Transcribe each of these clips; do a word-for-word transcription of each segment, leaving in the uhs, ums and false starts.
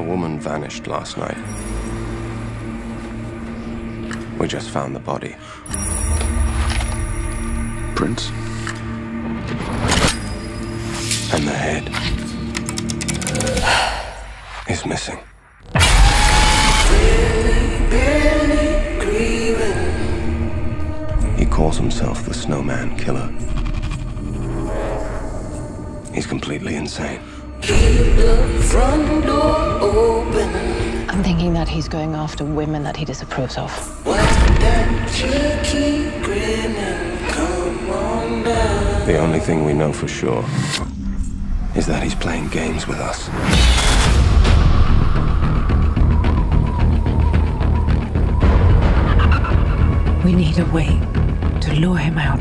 A woman vanished last night. We just found the body. Prints? And the head is missing. He calls himself the Snowman Killer. He's completely insane. Keep the front door open. I'm thinking that he's going after women that he disapproves of. What's that cheeky grinning? Come on down. The only thing we know for sure is that he's playing games with us. We need a way to lure him out.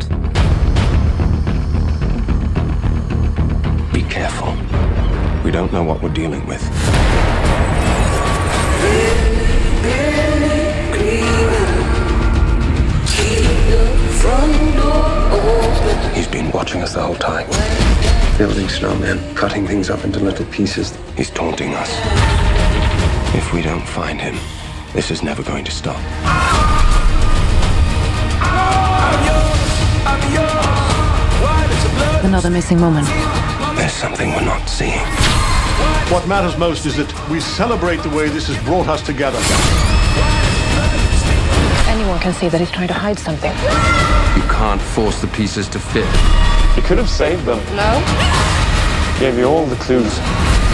Be careful. We don't know what we're dealing with. He's been watching us the whole time. Building snowmen, cutting things up into little pieces. He's taunting us. If we don't find him, this is never going to stop. Another missing woman. There's something we're not seeing. What matters most is that we celebrate the way this has brought us together. Anyone can see that he's trying to hide something. You can't force the pieces to fit. You could have saved them. No. Gave you all the clues.